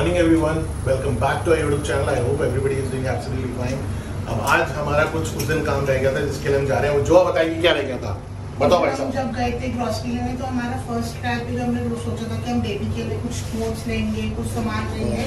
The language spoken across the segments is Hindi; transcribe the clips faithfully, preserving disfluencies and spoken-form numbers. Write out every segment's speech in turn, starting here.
Morning everyone, welcome back to our YouTube channel. I hope everybody is doing absolutely fine. अब आज हमारा कुछ उस दिन काम रह गया था जिसके लिए हम जा रहे हैं। जो बताइए क्या रह गया था, बताओ भाई साहब। जब गए थे ग्रोसरी लेने तो हमारा फर्स्ट ट्रैप जो हमने सोचा था कि हम बेबी के लिए कुछ कोट्स लेंगे, कुछ सामान लेंगे,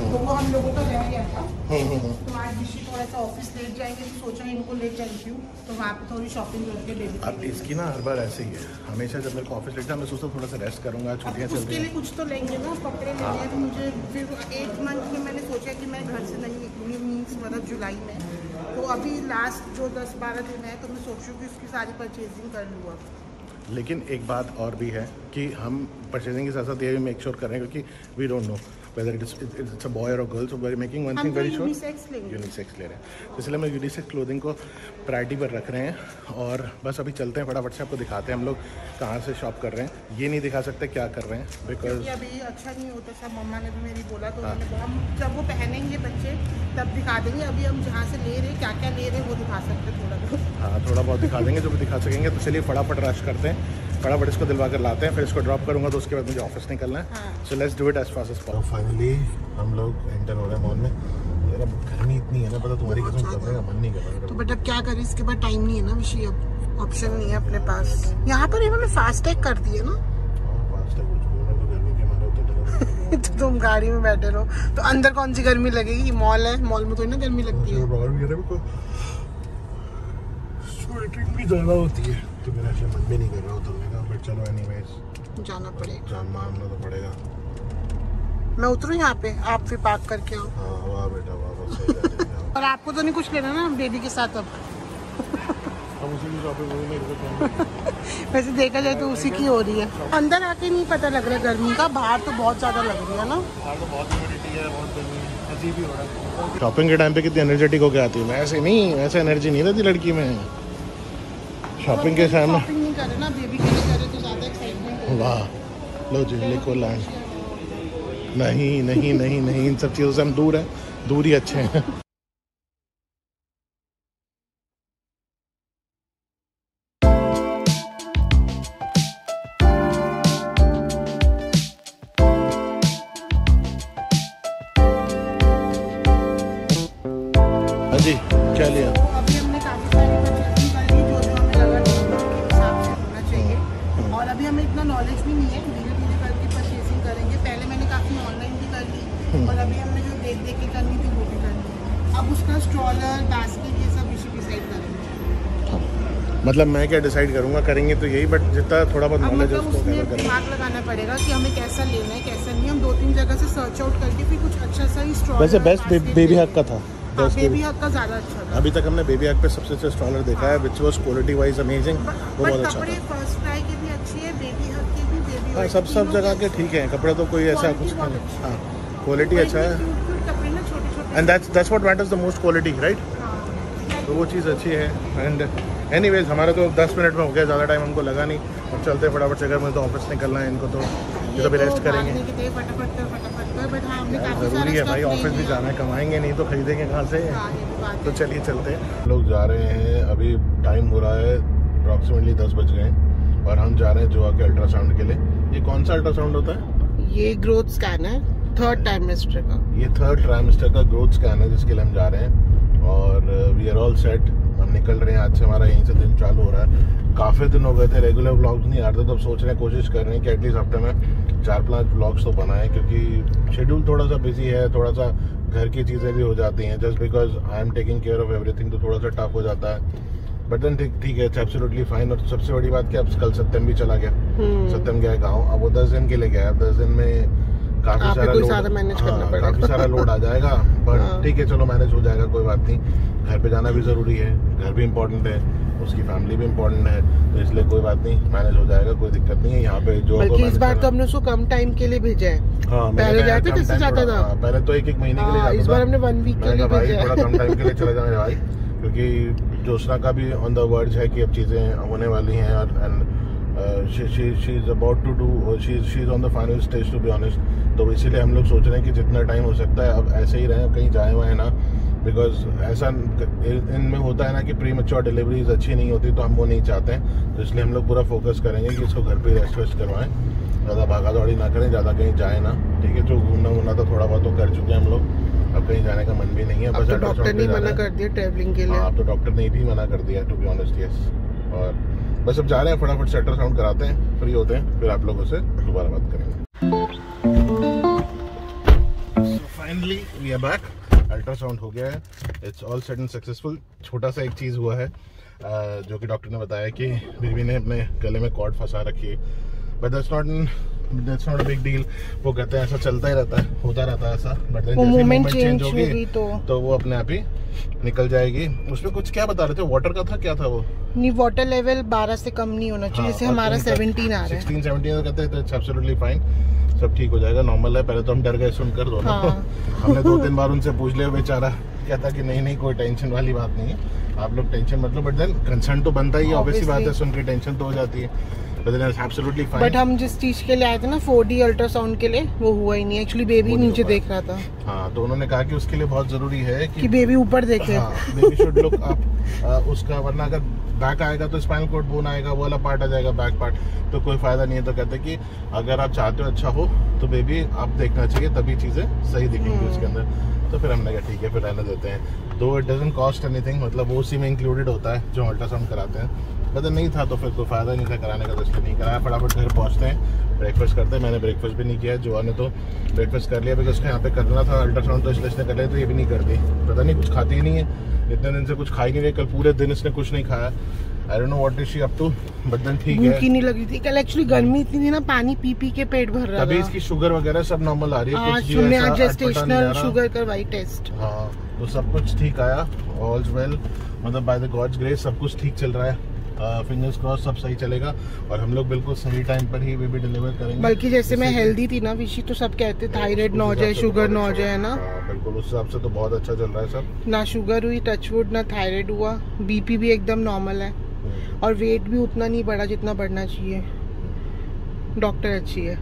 तो वो हम लोगों का रह गया था। तो आज ऋषि थोड़ा सा ऑफिस लेट जाएंगे तो सोचा इनको लेट चलती हूँ, तो वहाँ पे थोड़ी शॉपिंग करके बेबी। अब इसकी ना हर बार ऐसे ही है, हमेशा जब मेरे को ऑफिस लेट जाए मैं सोचता हूँ थोड़ा सा रेस्ट करूँगा, छुट्टियाँ चल रही हैं, कुछ तो लेंगे ना कपड़े लेने हैं। तो मुझे फिर एक मंथ में मैंने सोचा कि मैं घर से नहीं निकलूँगी, मीन्स मतलब जुलाई में। तो अभी लास्ट जो दस बारह दिन है तो मैं सोच रही हूँ कि उसकी सारी परचेजिंग कर लूँ अब। लेकिन एक बात और भी है कि हम परचेजिंग के साथ साथ ये भी मेक श्योर करें क्योंकि we don't know whether it it's a boy और girl, so we are making one thing very sure, unisex ले रहे हैं। इसलिए हम यूनिसेक्स क्लोथिंग को प्रायोरिटी पर रख रहे हैं। और बस अभी चलते हैं, फटाफट से आपको दिखाते हैं हम लोग कहाँ से शॉप कर रहे हैं। ये नहीं दिखा सकते क्या कर रहे हैं बिकॉज अभी अच्छा नहीं होता सब। मम्मा ने भी मेरी बोला तो हम जब वो पहनेंगे बच्चे तब दिखा देंगे। अभी हम जहाँ से ले रहे हैं क्या क्या ले रहे हैं वो दिखा सकते हैं थोड़ा बहुत। हाँ, थोड़ा बहुत दिखा देंगे जो भी दिखा सकेंगे। तो चलिए फटाफट रश करते हैं, फटाफट इसको दिलवा कर लाते हैं, फिर इसको ड्रॉप करूँगा तो उसके बाद मुझे ऑफिस निकलना है। So let's do it as fast as possible. Finally हम लोग एंटर हो रहे हैं मॉल में। यार गर्मी इतनी है ना, पता तुम्हारी कसम कर रहा है, मन नहीं कर रहा। तो बट अब क्या करें, इसके बाद टाइम नहीं है ना विषय, अब ऑप्शन नहीं है अपने पास। यहाँ पर इन्होंने फास्टैग कर दिया ना, तो तुम गाड़ी में बैठे रहो तो अंदर कौन सी गर्मी लगेगी। मॉल है, मॉल में तो ना गर्मी लगती है, स्वेटिंग भी ज़्यादा होती है। तो मेरा ऐसे मन भी नहीं कर रहा होता मेरा, बट चलो एनीवेज जाना पड़ेगा, जाना मानना तो पड़ेगा। मैं उतरूँ यहाँ पे, आप फिर पार्क करके आओ। हाँ वाह बेटा वाह। और आपको तो नहीं कुछ लेना ना बेबी के साथ अब। वैसे देखा जाए तो उसी की हो रही है। अंदर आके नहीं पता लग रहा है गर्मी का, बाहर तो बहुत ज़्यादा लग रही है ना। बाहर तो बहुत ह्यूमिडिटी है, बहुत गर्मी है, अजीब ही हो रहा है। शॉपिंग के टाइम पे कितनी एनर्जेटिक होकर आती है। मैं ऐसे नहीं, ऐसे एनर्जी नहीं रहती लड़की में शॉपिंग के टाइम। शॉपिंग नहीं करे ना बेबी के लिए करे तो ज़्यादा एक्साइटमेंट। वाह लो जी, ले को लैंड। नहीं नहीं नहीं नहीं, इन सब चीज़ों से हम दूर हैं, दूर ही अच्छे हैं। जी क्या लिया? अभी हमने काफी सारी परचेजिंग कर ली जो जो हमें लगा के हिसाब से होना चाहिए। और अभी हमें इतना नॉलेज भी नहीं है, धीरे धीरे करके परचेजिंग करेंगे। पहले मैंने काफ़ी ऑनलाइन भी कर ली और अभी हमने जो देख देख के करनी थी वो भी कर ली। अब उसका स्ट्रॉलर, बास्केट ये सब इसी डिसाइड करेंगे। मतलब मैं क्या डिसाइड करूँगा, करेंगे तो यही, बट जितना थोड़ा बहुत नॉलेज उसमें दिमाग लगाना पड़ेगा कि हमें कैसा लेना है कैसा नहीं। हम दो तीन जगह से सर्च आउट करके फिर कुछ अच्छा सा ही स्ट्रॉलर। वैसे बेस्ट बेबी हक का था, बेबी हक का ज़्यादा अच्छा था। अभी तक हमने बेबी हक पे सबसे अच्छा स्ट्रॉलर देखा है, which was quality wise amazing. वो बहुत अच्छा था। फर्स्ट ट्राई के भी अच्छी है, बेबी हक के भी, बेबी हक सब सब जगह के ठीक हैं कपड़े। तो कोई ऐसा कुछ नहीं, हाँ क्वालिटी अच्छा है, and that's that's what matters the most, quality right. तो वो चीज़ अच्छी है। एंड एनीवेज हमारा तो दस मिनट में हो गया, ज़्यादा टाइम हमको लगा नहीं। अब चलते फटाफट से, अगर मुझे तो ऑफिस निकलना है, इनको तो ये तो भी रेस्ट करेंगे। ज़रूरी है भाई, ऑफिस भी जाना है, कमाएंगे नहीं तो खरीदेंगे कहाँ से। तो चलिए चलते हैं, लोग जा रहे हैं। अभी टाइम हो रहा है अप्रॉक्सीमेटली दस बज गए और हम जा रहे हैं जोआ के अल्ट्रासाउंड के लिए। ये कौन सा अल्ट्रासाउंड होता है? ये ग्रोथ स्कैन है, थर्ड ट्राइमेस्टर का। ये थर्ड ट्राइमेस्टर का ग्रोथ स्कैन है जिसके लिए हम जा रहे हैं। और वी आर ऑल सेट, हम निकल रहे हैं। आज से हमारा यहीं से दिन चालू हो रहा है। काफ़ी दिन हो गए थे रेगुलर व्लॉग्स नहीं आ रहे थे, तो अब सोच रहे हैं, कोशिश कर रहे हैं कि एटलीस्ट हफ्ते में चार पाँच व्लॉग्स तो बनाएं, क्योंकि शेड्यूल थोड़ा सा बिजी है, थोड़ा सा घर की चीज़ें भी हो जाती हैं। Just because I am taking care of everything, तो थोड़ा सा टफ हो जाता है, बट देन ठीक है, एब्सोल्युटली फाइन। और सबसे बड़ी बात कि अब कल सत्यम भी चला गया। सत्यम गया गाँव, अब वो दस दिन के लिए गया। अब दस दिन में काफी सारा लोड, हाँ, काफी सारा लोड आ जाएगा, बट ठीक है चलो मैनेज हो जाएगा, कोई बात नहीं। घर पे जाना भी ज़रूरी है, घर भी इम्पोर्टेंट है, उसकी फैमिली भी इम्पोर्टेंट है, तो इसलिए कोई बात नहीं, मैनेज हो जाएगा, कोई दिक्कत नहीं है। यहाँ पे जो इस बार तो हमने उसको कम टाइम के लिए भेजा है। हाँ, पहले जाते किससे जाता था, पहले तो एक एक महीने के लिए जाता था, इस बार हमने वन वीक के लिए भेजा है। थोड़ा कम टाइम के लिए चला जाना भाई, क्योंकि जोशना का भी ऑन द वर्ड्स है कि अब चीज़ें होने वाली हैं। और Uh, she she she is about to do uh, she she is on the final stage to be honest। तो इसीलिए हम लोग सोच रहे हैं कि जितना टाइम हो सकता है अब ऐसे ही रहें, अब कहीं जाए वाए ना, बिकॉज ऐसा इनमें होता है ना कि प्री मच्योर डिलीवरीज अच्छी नहीं होती, तो हम वो नहीं चाहते हैं। तो इसलिए हम लोग पूरा फोकस करेंगे कि इसको घर पे रेस्ट वेस्ट करवाएं। ज़्यादा भागा दौड़ी ना करें, ज़्यादा कहीं जाए ना, ठीक है। जो घूमना घूमना तो थोड़ा बहुत तो कर चुके हैं हम लोग, अब कहीं जाने का मन भी नहीं है। बस डॉक्टर ने मना कर दिया ट्रैवलिंग के लिए। आप तो डॉक्टर ने भी मना कर दिया, टू बी ऑनेस्ट, यस। और बस अब जा रहे हैं, फटाफट से अल्ट्रासाउंड कराते हैं, फ्री होते हैं, फिर आप लोगों से दोबारा बात करेंगे। Finally we are back, ultrasound हो गया है, it's all set and successful. छोटा सा एक चीज़ हुआ है जो कि डॉक्टर ने बताया कि बीवी ने अपने गले में कॉर्ड फंसा रखी है, but that's not that's not a big deal. वो कहते हैं ऐसा चलता ही रहता है, होता रहता है ऐसा, बट जैसे मोमेंट चेंज होगी तो तो वो अपने आप ही निकल जाएगी। उसमें कुछ क्या बता रहे थे, वाटर का था, क्या था वो? नहीं, वाटर लेवल बारह से कम नहीं होना चाहिए, जैसे हाँ, हमारा सत्रह आ रहा है, सोलह सत्रह कहते हैं, तो इट्स एब्सोल्युटली फाइन, सब ठीक हो जाएगा, नॉर्मल है। पहले तो हम डर गए सुनकर दोनों, हमने दो तीन बार उनसे पूछ लिया, बेचारा कहता कि नहीं नहीं कोई टेंशन वाली बात नहीं है, आप लोग टेंशन मतलब, बट देन कंसर्न तो बनता ही है, ऑब्वियसली बात है, सुन के टेंशन तो हो जाती है। बट हम जिस चीज के लिए आए थे ना, फोर डी अल्ट्रासाउंड के लिए, वो हुआ ही नहीं। एक्चुअली बेबी नीचे देख रहा था, हाँ, तो उन्होंने कहा कि उसके लिए बहुत जरूरी है कि, कि बेबी ऊपर देखे, हाँ, बेबी शुड लुक अप उसका, वरना अगर बैक आएगा तो स्पाइनल कॉर्ड बोन आएगा, वो वाला पार्ट आ जाएगा, बैक पार्ट, तो कोई फायदा नहीं है। तो कहते कि अगर आप चाहते हो अच्छा हो तो बेबी आप देखना चाहिए, तभी चीजें सही दिखेंगी उसके अंदर। तो फिर हमने कहा ठीक है, फिर रहने देते हैं। तो इट डजंट कॉस्ट एनीथिंग, मतलब वो उसी में इंक्लूडेड होता है जो अल्ट्रासाउंड कराते हैं। पता नहीं था तो फिर कोई फायदा नहीं था कराने का, तो इसलिए नहीं कराया। फटाफट घर पहुंचते हैं, ब्रेकफास्ट करते हैं। मैंने ब्रेकफास्ट भी नहीं किया, जुआ ने तो ब्रेकफास्ट कर लिया, बिकॉज उसने यहाँ पे करना था अल्ट्रासाउंड, तो इसलिए इसने कर लिया। तो ये भी नहीं करती, पता नहीं कुछ खाती ही नहीं है, इतने दिन से कुछ खाई नहीं रही, कल पूरे दिन इसने कुछ नहीं खाया। I don't know what is she up to, but then ठीक है, भूख नहीं लग रही थी कल, एक्चुअली गर्मी इतनी थी ना, पानी पी पी के पेट भर रहा था। अभी इसकी शुगर वगैरह सब नॉर्मल आ रही है, कुछ भी नहीं, आज जेस्टेशनल शुगर करवाई टेस्ट, हां, तो सब कुछ ठीक आया, ऑल्स वेल, मतलब बाय द गॉड्स ग्रेस सब कुछ ठीक चल रहा है। फिंगर्स क्रॉस सब सही चलेगा और हम लोग बिल्कुल सही टाइम पर ही बेबी डिलीवर करेंगे। बल्कि जैसे मैं हेल्दी थी ना विशी, तो सब कहते थायराइड ना हो जाए, शुगर ना हो जाए ना, बिल्कुल उस हिसाब से तो बहुत अच्छा चल रहा है सब। ना शुगर हुई टचवुड, ना थायराइड हुआ, बीपी भी एकदम नॉर्मल है, और वेट भी उतना नहीं बढ़ा जितना बढ़ना चाहिए। डॉक्टर अच्छी है,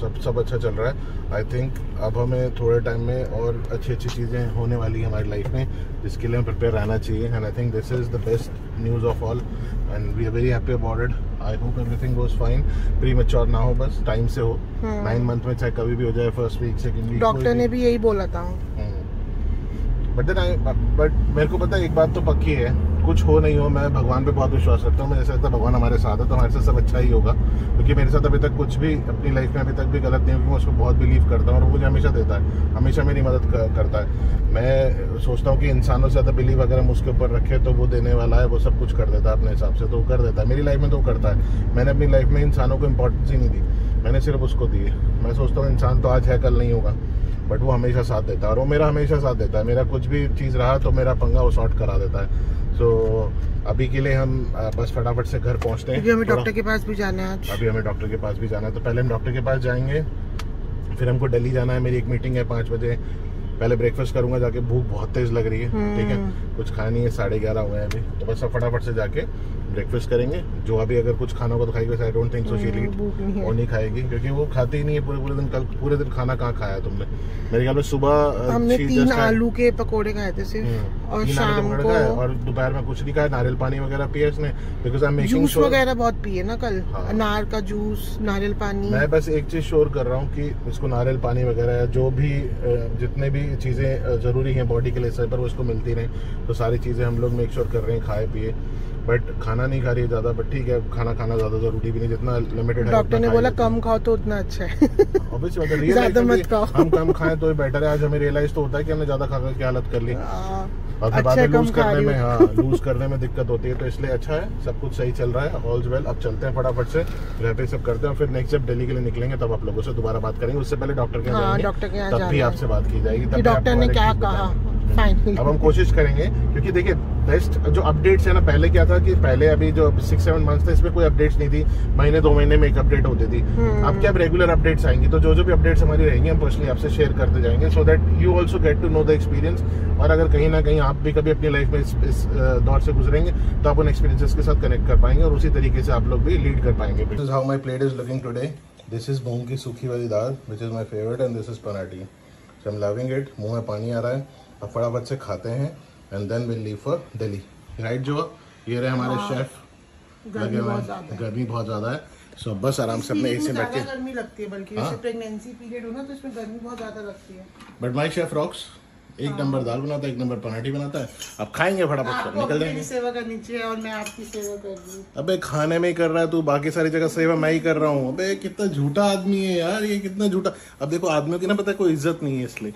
सब सब अच्छा चल रहा है। आई थिंक अब हमें थोड़े टाइम में और अच्छी अच्छी चीज़ें होने वाली है हमारी लाइफ में, जिसके लिए हम प्रिपेयर रहना चाहिए। And I think this is the best news of all, and we are very happy about it. I hope everything goes fine, premature ना हो, बस टाइम से हो। नाइन मंथ में चाहे कभी भी हो जाए, first week, second week, doctor ने भी यही बोला था। बट बट मेरे को पता है एक बात तो पक्की है, कुछ हो नहीं हो, मैं भगवान पे बहुत विश्वास करता हूँ। मैं जैसे भगवान हमारे साथ है तो हमारे साथ सब अच्छा ही होगा, क्योंकि मेरे साथ अभी तक कुछ भी अपनी लाइफ में अभी तक भी गलत नहीं हुआ। मैं उसको बहुत बिलीव करता हूँ और वो मुझे हमेशा देता है, हमेशा मेरी मदद करता है। मैं सोचता हूँ कि इंसानों से ज़्यादा बिलीव अगर हम उसके ऊपर रखें तो वो देने वाला है, वो सब कुछ कर देता है अपने हिसाब से, तो वो कर देता है। मेरी लाइफ में तो वो करता है, मैंने अपनी लाइफ में इंसानों को इंपॉर्टेंस ही नहीं दी, मैंने सिर्फ उसको दी है। मैं सोचता हूँ इंसान तो आज है कल नहीं होगा, बट वो हमेशा साथ देता है, और वो मेरा हमेशा साथ देता है। मेरा कुछ भी चीज़ रहा तो मेरा पंगा वो सॉर्ट करा देता है। तो अभी के लिए हम बस फटाफट से घर पहुंचते हैं, अभी हमें डॉक्टर के पास भी जाना है आज। अभी हमें डॉक्टर के पास भी जाना है, तो पहले हम डॉक्टर के पास जाएंगे, फिर हमको दिल्ली जाना है, मेरी एक मीटिंग है पाँच बजे। पहले ब्रेकफास्ट करूंगा जाके, भूख बहुत तेज लग रही है, ठीक है, कुछ खाया नहीं है, साढ़े ग्यारह हुए हैं अभी, तो बस अब फटाफट से जाके ब्रेकफास्ट करेंगे। जो अभी अगर कुछ खाना होगा तो खाएगी, I don't think so she will eat, और नहीं खाएगी क्योंकि वो खाती ही नहीं है पूरे पूरे दिन। कल पूरे दिन खाना कहाँ खाया तुमने? मेरे ख्याल में सुबह हमने तीन आलू के पकोड़े खाए थे सिर्फ, और शाम को, और दोपहर में कुछ नहीं खाया, नारियल पानी वगैरह पिया इसने, because I am making juice वगैरह बहुत पिए ना कल, अनार का जूस, नारियल पानी। मैं बस एक चीज श्योर कर रहा हूँ कि इसको नारियल पानी वगैरह जो भी जितने भी चीजें जरूरी है बॉडी के लिए सही पर, वो इसको मिलती रहे, तो सारी चीजें हम लोग मेक श्योर कर रहे हैं, खाए पिए, बट खाना नहीं खा रही है ज़्यादा। बट ठीक है, खाना खाना ज़्यादा ज़रूरी भी नहीं, जितना लिमिटेड है। डॉक्टर ने बोला कम खाओ तो उतना अच्छा है, ऑब्वियसली बात है, ज़्यादा मत खाओ, हम कम खाएं तो बेटर है। आज हमें रियलाइज तो होता है कि हमने ज़्यादा खाकर क्या हालत कर ली, और बाद में लूज करने में हाँ लूज करने में दिक्कत होती है, तो इसलिए अच्छा है, सब कुछ सही चल रहा है, ऑल वेल। अब चलते हैं फटाफट से, घर पे सब करते हैं, फिर नेक्स्ट जब दिल्ली के लिए निकलेंगे तब आप लोगों से दोबारा बात करेंगे। उससे पहले डॉक्टर के यहाँ जाएंगे, तब भी आपसे बात की जाएगी, डॉक्टर ने क्या कहा। अब हम कोशिश करेंगे, क्योंकि देखिए बेस्ट जो अपडेट्स है ना, पहले क्या था कि पहले अभी जो सिक्स सेवन मंथ्स थे इसमें कोई अपडेट्स नहीं थी, महीने दो महीने में एक अपडेट होती थी। अब क्या रेगुलर अपडेट्स आएंगी, तो जो जो भी अपडेट्स हमारी रहेंगी हम पर्सनली आपसे शेयर करते जाएंगे, so that you also get to know the experience. और अगर कहीं ना कहीं आप भी कभी अपनी लाइफ में इस, इस दौर से गुजरेंगे तो आप उन एक्सपीरियंसेस के साथ कनेक्ट कर पाएंगे, और उसी तरीके से आप लोग भी लीड कर पाएंगे। This is how my plate is looking today. This is मूंग की सूखी वाली दाल which is my favourite, and this is पराठी, so I am loving it. मुँह में पानी आ रहा है, अब फटाफट से खाते हैं, and then will leave for Delhi, right. जो ये रहे हमारे शेफ लगे हुए हैं, गर्मी बहुत ज़्यादा है, सो बस आराम से अपने एसी में बैठ के गर्मी लगती है, बल्कि इससे प्रेगनेंसी पीरियड हो ना तो इसमें गर्मी बहुत ज्यादा लगती है। बट माय शेफ रॉक्स, एक नंबर दाल बनाता है, एक नंबर पराठे बनाता है। अब खाएंगे फटाफट कर निकल जाएंगे। सेवा करनी चाहिए और मैं आपकी सेवा कर रही हूं। अबे खाने में ही कर रहा है तू, बाकी सारी जगह सेवा मैं ही कर रहा हूँ। अबे कितना झूठा आदमी है यार, ये कितना झूठा। अब देखो आदमियों की ना पता है कोई इज्जत नहीं है, इसलिए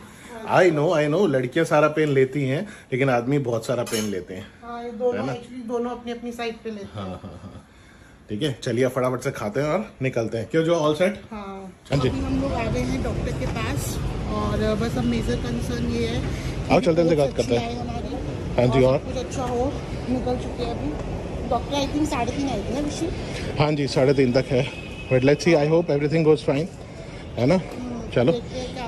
आई नो आई नो लड़कियां सारा पेन लेती हैं लेकिन आदमी बहुत सारा पेन लेते हैं। हाँ, दोनों एक्चुअली दोनों अपनी अपनी साइड पे लेते हैं। हाँ हाँ हाँ ठीक है, चलिए फटाफट से खाते हैं और निकलते हैं। क्यों जो ऑल सेट? हाँ जी, हम लोग आ गए हैं डॉक्टर के पास और बस अब मेजर कंसर्न ये है। आओ चलते हैं, बात करते हैं। हाँ जी, और कुछ अच्छा हो निकल चुके हैं अभी। डॉक्टर आई थिंक साढ़े तीन आई थी ना ऋषि? हाँ जी साढ़े तीन तक है, but let's see, I hope everything goes fine, है ना। चलो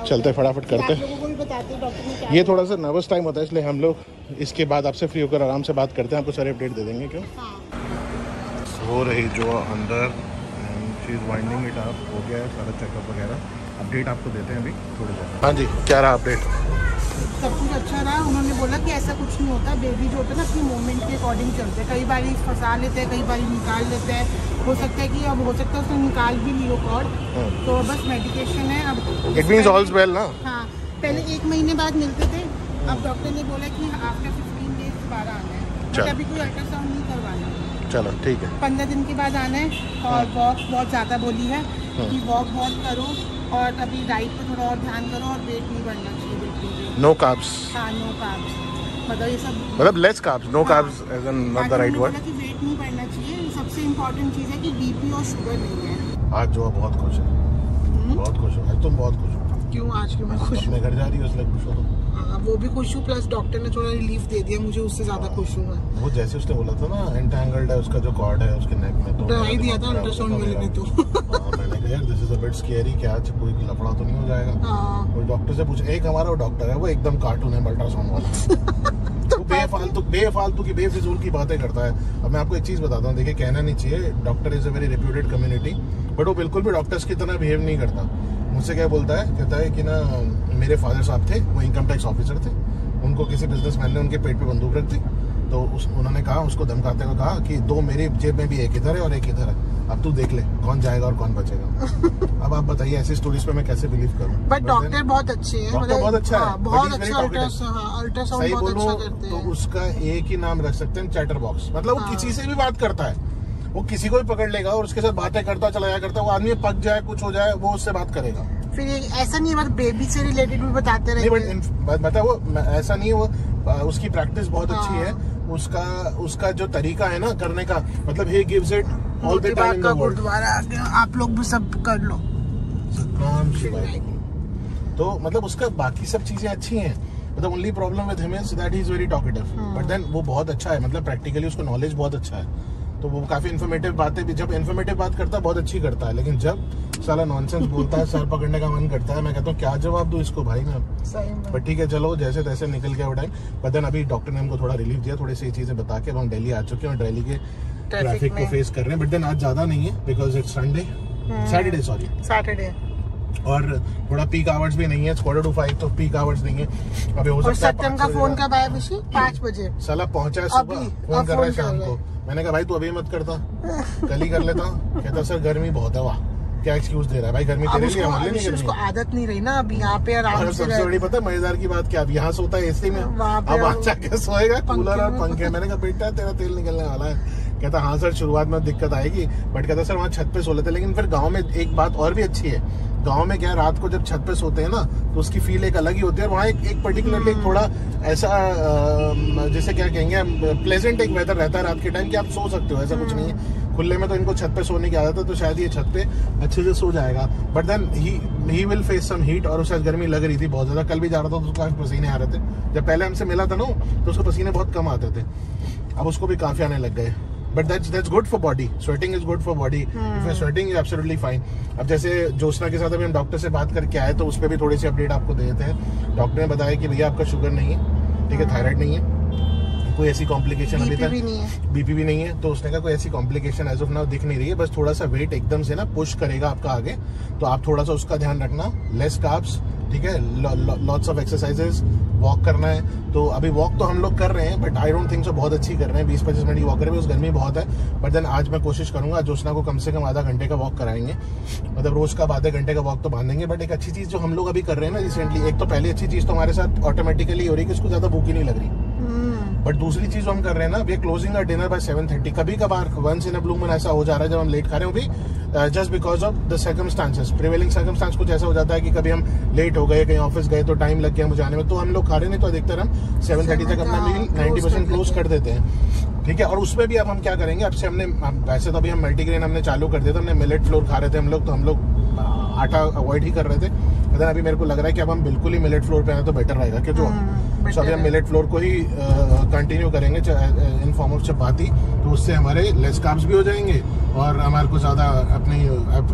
चलते फटाफट करते हैं। ये थोड़ा सा नर्वस टाइम होता है इसलिए हम लोग इसके बाद आपसे फ्री होकर आराम से बात करते हैं, आपको सारे अपडेट दे देंगे। क्यों हो रही जो अंदर she is winding it up, हो गया है सारा चेकअप वगैरह, अपडेट आपको देते हैं अभी थोड़ी देर। हाँ जी, क्या रहा अपडेट? सब कुछ अच्छा रहा। उन्होंने बोला कि ऐसा कुछ नहीं होता, बेबी जो होता है ना अपनी मोमेंट के अकॉर्डिंग चलते हैं, कई बार फंसा लेते हैं, कई बार निकाल लेते हैं। हो सकता है कि अब हो सकता है उसने निकाल भी लियो कॉर्ड, तो बस मेडिकेशन है अब। इट मींस ऑल्स वेल ना। हाँ, पहले एक महीने बाद मिलते थे, अब डॉक्टर ने बोला कि आफ्टर फिफ्टीन डेज दोबारा आना है, तो अभी कोई अल्ट्रासाउंड नहीं करवाना। चलो ठीक है, पंद्रह दिन के बाद आना है। और वॉक बहुत ज़्यादा बोली है कि वॉक बहुत करो और अभी डाइट पर थोड़ा और ध्यान करो और वेट नहीं बढ़ना चाहिए बिल्कुल। No carbs? हाँ नो कार्ब्स, मतलब ये सब मतलब less carbs, no carbs as an not the right word. Weight नहीं बढ़ना चाहिए, सबसे इम्पोर्टेंट चीज़ है कि बीपी और शुगर नहीं है। आज जो बहुत खुश है, बहुत खुश हो आज तुम, बहुत खुश हो। क्यों आज क्यों? मैं खुश हूँ, घर जा रही हूँ इसलिए खुश हो तुम। हाँ वो भी खुश हूँ, प्लस डॉक्टर ने थोड़ा रिलीफ दे दिया मुझे, उससे ज़्यादा खुश हूँ मैं। वो जैसे उसने बोला था ना एंटेंगल्ड है उसका जो कॉर्ड है उसके नेक में, तो डराई दिया था अल्ट्रासाउंड वाले ने तो। मैंने कहा यार this is a bit scary, क्या कोई लफड़ा तो नहीं हो जाएगा? और डॉक्टर से पूछा, एक हमारा डॉक्टर है वो एकदम कार्टून है अल्ट्रासाउंड वाला, बेफालतू बेफालतू की बेफिजूल की बातें करता है। अब मैं आपको एक चीज़ बताता हूँ, देखिए कहना नहीं चाहिए, doctor is a very reputed community, but वो बिल्कुल भी डॉक्टर्स की तरह बिहेव नहीं करता। मुझसे क्या बोलता है, कहता है कि ना मेरे फादर साहब थे वो इनकम टैक्स ऑफिसर थे, उनको किसी बिजनेसमैन ने उनके पेट पे बंदूक रख दी, तो उस उन्होंने कहा, उसको धमकाते हुए कहा कि दो मेरी जेब में भी एक इधर है और एक इधर है, अब तू देख ले कौन जाएगा और कौन बचेगा। अब आप बताइए ऐसी स्टोरीज पे मैं कैसे बिलीव करूं? बट डॉक्टर बहुत अच्छे हैं, मतलब बहुत अच्छा है, बहुत अच्छा अल्ट्रासाउंड बहुत अच्छा करते हैं, तो उसका एक ही नाम रख सकते हैं चैटर बॉक्स। मतलब वो किसी से भी बात करता है, वो किसी को भी पकड़ लेगा और उसके साथ बातें करता चला जाया करता है, वो आदमी पक जाए कुछ हो जाए वो उससे बात करेगा। फिर ऐसा नहीं है बेबी से रिलेटेड भी बताते रहे, मतलब वो ऐसा नहीं है, वो उसकी प्रैक्टिस बहुत अच्छी है, उसका उसका जो तरीका है ना करने का, मतलब he gives it all the time in the world। आप लोग भी सब कर लो काम शिवाय, तो मतलब उसका बाकी सब चीजें अच्छी हैं, मतलब only problem with him is that he is very talkative, but then वो बहुत अच्छा है, मतलब प्रैक्टिकली उसको नॉलेज बहुत अच्छा है, तो वो काफी इन्फॉर्मेटिव बातें भी, जब इन्फॉर्मेटिव बात करता है बहुत अच्छी करता है, लेकिन जब साला नॉनसेंस बोलता है सर पकड़ने का मन करता है। मैं कहता हूँ क्या जवाब दूं इसको भाई मैं, बट ठीक है चलो जैसे तैसे निकल गया वो टाइम। बट देन अभी डॉक्टर ने हमको थोड़ा रिलीफ दिया, थोड़ी सी चीजें बता के, अब हम दिल्ली आ चुके हैं और दिल्ली के ट्रैफिक को फेस कर रहे हैं, बट देन आज ज्यादा नहीं है because it's Sunday Saturday sorry Saturday और थोड़ा पीक आवर्स भी नहीं है, क्वार्टर टू फाइव तो पीक आवर्स नहीं है। अभी हो सकता है सत्यम का फोन कब आया ऋषि? पाँच बजे साला पहुंचा है सुबह, फोन कर रहा है शाम को। मैंने कहा भाई तू अभी मत करता, कल ही कर लेता। कहता सर गर्मी बहुत है, वाह क्या एक्सक्यूज दे रहा है भाई, गर्मी तेरे लिए हमारे लिए उसको आदत नहीं रही ना अब यहाँ पे आराम से। सबसे बड़ी पता मजेदार की बात क्या, अब यहाँ सोता है एसी में, अब आ जाके सोएगा कूलर और पंखे। मैंने कहा बेटा तेरा तेल निकलने वाला है, कहता हाँ सर शुरुआत में दिक्कत आएगी, बट कहता सर वहाँ छत पे सो लेते। लेकिन फिर गाँव में एक बात और भी अच्छी है, गाँव में क्या रात को जब छत पे सोते हैं ना तो उसकी फील एक अलग ही होती है, और वहाँ एक, एक पर्टिकुलरली थोड़ा ऐसा जैसे क्या कहेंगे प्लेजेंट एक वेदर रहता है रात के टाइम कि आप सो सकते हो, ऐसा कुछ नहीं है। खुले में तो इनको छत पे सोने की आदत है, तो शायद ये छत पे अच्छे से सो जाएगा, but then he he will face some heat, और उसे गर्मी लग रही थी बहुत ज़्यादा। कल भी जा रहा था तो उसको काफ़ी पसीने आ रहे थे, जब पहले हमसे मिला था ना तो उसको पसीने बहुत कम आते थे, अब उसको भी काफ़ी आने लग गए। But that's that's good for body, sweating is good for body, if you are sweating you absolutely fine. अब जैसे जोशना के साथ अभी हम डॉक्टर से बात करके आए तो उस पर भी थोड़ी सी अपडेट आपको दे देते हैं। डॉक्टर ने बताया कि भैया आपका शुगर नहीं है, ठीक है, थायराइड नहीं है, कोई ऐसी कॉम्प्लिकेशन अभी तक, बीपी भी नहीं है, तो उसने कहा कोई ऐसी कॉम्प्लिकेशन एज ऑफ नाउ दिख नहीं रही है, बस थोड़ा सा वेट एकदम से ना पुश करेगा आपका आगे, तो आप थोड़ा सा उसका ध्यान रखना, लेस कार्ब्स ठीक है, लॉट्स ऑफ एक्सरसाइजेस, वॉक करना है। तो अभी वॉक तो हम लोग कर रहे हैं but I don't think so बहुत अच्छी कर रहे हैं, बीस पच्चीस मिनट की वॉक कर रहे हैं, उस गर्मी बहुत है। बट देन आज मैं कोशिश करूंगा जोशना को कम से कम आधा घंटे का वॉक कराएंगे, मतलब रोज का आधे घंटे का वॉक तो बांधेंगे। बट एक अच्छी चीज़ जो हम लोग अभी कर रहे हैं ना रिसेंटली, एक तो पहली अच्छी चीज़ तो हमारे साथ ऑटोमेटिकली हो रही है कि उसको ज़्यादा भूख ही नहीं लग रही, बट दूसरी चीज हम कर रहे हैं ना, we are closing our dinner by seven thirty. कभी कभार once in a blue moon ऐसा हो जा रहा है जब हम लेट खा रहे हो भी, just because of the circumstances, prevailing circumstance. कुछ ऐसा हो जाता है कि कभी हम लेट हो गए, कहीं ऑफिस गए तो टाइम लग गया मुझे आने में, तो हम लोग खा रहे हैं, तो अधिकतर हम सेवन थर्टी तक अपना मील नाइंटी परसेंट क्लोज कर देते हैं। ठीक है, और उसमें भी अब हम क्या करेंगे, अब से हमने, वैसे तो अभी हम मल्टीग्रेन हमने चालू कर दिया था, हमने मिलेट फ्लोर खा रहे थे हम लोग, तो हम लोग आटा अवॉइड ही कर रहे थे। मतलब अभी मेरे को लग रहा है कि अब हम बिल्कुल ही मिलेट फ्लोर पे आए तो बेटर रहेगा, क्यों जो सो अभी हम मिलेट फ्लोर को ही कंटिन्यू करेंगे इन फॉर्म ऑफ चपाती, तो उससे हमारे लेस कार्ब्स भी हो जाएंगे और हमारे को ज़्यादा अपनी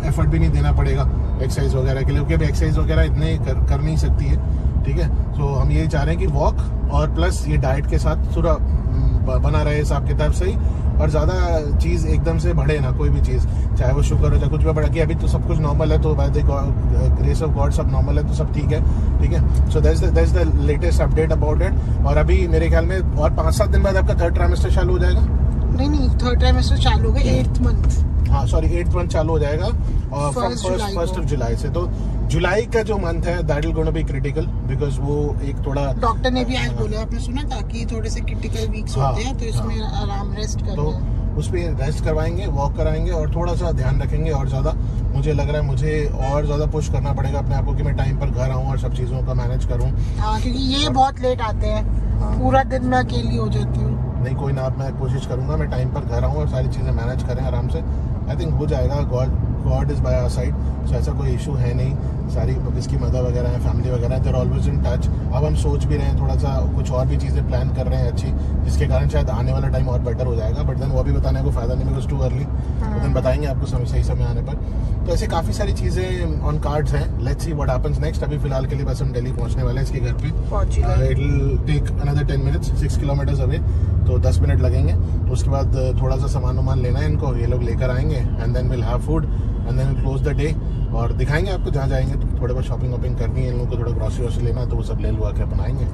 एफर्ट भी नहीं देना पड़ेगा एक्सरसाइज वगैरह के लिए, क्योंकि अभी एक्सरसाइज वगैरह इतने कर, कर नहीं सकती है। ठीक है, तो हम यही चाह रहे हैं कि वॉक और प्लस ये डाइट के साथ थोड़ा बना रहे हिसाब किताब से ही, और ज़्यादा चीज़ एकदम से बढ़े ना, कोई भी चीज़ चाहे वो शुगर हो चाहे कुछ भी बढ़ा कि अभी तो सब कुछ नॉर्मल है, तो by the grace of God सब नॉर्मल है, तो सब ठीक है। ठीक है, so that's that's the latest update about it. और अभी मेरे ख्याल में और पाँच सात दिन बाद आपका थर्ड ट्राइमेस्टर चालू हो जाएगा, नहीं नहीं थर्ड ट्राइमेस्टर चालू होगा एट्थ मंथ, हाँ सॉरी एट्थ मंथ चालू हो जाएगा और फर्स्ट ऑफ जुलाई से। तो जुलाई का जो मंथ है that will gonna be critical, because वो एक थोड़ा डॉक्टर ने भी आज बोला, आपने सुना था कि थोड़े से क्रिटिकल वीक्स होते हैं, तो इसमें आराम रेस्ट कर तो उस पे रेस्ट करवाएंगे, वॉक कराएंगे और थोड़ा सा ध्यान रखेंगे। और ज़्यादा मुझे लग रहा है मुझे और ज़्यादा पुश करना पड़ेगा अपने आप को कि मैं टाइम पर घर आऊँ और सब चीज़ों का मैनेज करूँ, क्योंकि ये बहुत लेट आते हैं, पूरा दिन मैं अकेली हो जाती हूँ। नहीं कोई ना, आप मैं कोशिश करूँगा मैं टाइम पर घर आऊँ और सारी चीज़ें मैनेज करें आराम से, आई थिंक हो जाएगा। God God is by our side, so ऐसा कोई इशू है नहीं। सारी इसकी मदर वगैरह है, फैमिली वगैरह है, देर ऑलवेज इन टच। अब हम सोच भी रहे हैं थोड़ा सा कुछ और भी चीज़ें प्लान कर रहे हैं अच्छी, जिसके कारण शायद आने वाला टाइम और बेटर हो जाएगा। बट देन वो भी बताने को फ़ायदा नहीं, बिकॉज टू अर्ली, तो देन बताएंगे आपको समय सही समय आने पर। तो ऐसे काफ़ी सारी चीज़ें ऑन कार्ड्स हैं, let's see what happens next. अभी फिलहाल के लिए बस हम दिल्ली पहुँचने वाले हैं, इसके घर पर it will take another ten minutes, six kilometres away, तो दस मिनट लगेंगे। तो उसके बाद थोड़ा सा सामान वामान लेना है इनको, ये लोग लेकर आएंगे and then will have food and then will close the day. और दिखाएंगे आपको जहाँ जाएंगे, तो थोड़े बहुत शॉपिंग वॉपिंग करनी है इन लोगों को, थोड़ा ग्रॉसरी वॉसरी लेना है, तो वो सब ले लुआ के अपनाएंगे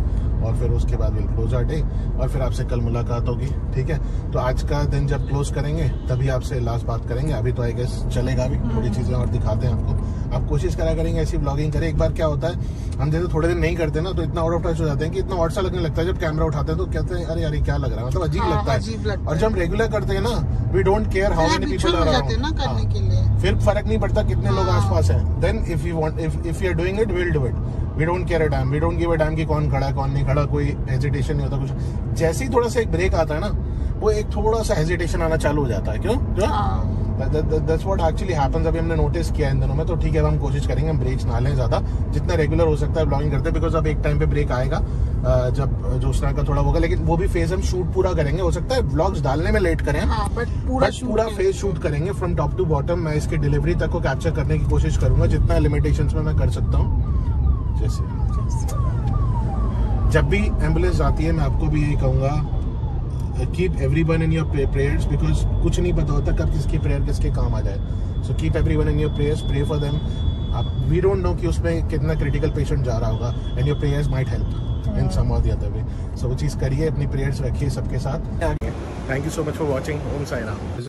और फिर उसके बाद विल क्लोज आर डे। और फिर आपसे कल मुलाकात होगी। ठीक है, तो आज का दिन जब क्लोज करेंगे तभी आपसे लास्ट बात करेंगे। अभी तो आई गेस चलेगा भी, थोड़ी चीज़ें और दिखाते हैं आपको। आप कोशिश करा करेंगे ऐसी ब्लॉगिंग करें। एक बार क्या होता है, हम जैसे थोड़े दिन नहीं करते ना, तो इतना आउट ऑफ टच हो जाते हैं कि इतना ऑड सा लगने लगता है। जब कैमरा उठाते हैं तो कहते हैं अरे यार क्या लग रहा है, मतलब अजीब लगता है। और जब हम रेगुलर करते हैं ना, we don't care how many people are around, फिर फर्क नहीं पड़ता कितने लोग आसपास हैं। Then if you want, if if you are doing it, we will do it. We don't care a damn, we don't give a damn कि कौन खड़ा है कौन नहीं खड़ा, कोई हेजिटेशन नहीं होता कुछ। जैसे ही थोड़ा सा एक ब्रेक आता है ना, वो एक थोड़ा सा हेजिटेशन आना चालू हो जाता है। क्यों क्यों दैट्स व्हाट एक्चुअली हैपेंस। अभी हमने नोटिस किया इन दिनों में। तो ठीक है, हम कोशिश करेंगे हम ब्रेक्स ना लें ज़्यादा, जितना रेगुलर हो सकता है ब्लॉगिंग करते हैं, बिकॉज अब एक टाइम पे ब्रेक आएगा जब जोशना का थोड़ा होगा, लेकिन वो भी फेज हम शूट पूरा करेंगे। हो सकता है व्लॉग्स डालने में लेट करें, हाँ, बट पूरा, बट पूरा फेज शूट करेंगे फ्रॉम टॉप टू बॉटम। मैं इसके डिलीवरी तक को कैप्चर करने की कोशिश करूंगा जितना लिमिटेशंस में मैं कर सकता हूँ। जैसे जब भी एम्बुलेंस आती है, मैं आपको भी यही कहूँगा, keep everyone in your prayers, because कुछ नहीं पता होता कब किसकी प्रेयर किसके काम आ जाए। So keep everyone in your prayers, pray for them. आप वी डोंट नो कि उसमें कितना क्रिटिकल पेशेंट जा रहा होगा, and your prayers might help in some और द अदर वे। सो वो चीज़ करिए, अपनी प्रेयर्स रखिए सबके साथ। Thank you so much for watching. Om Sai Ram.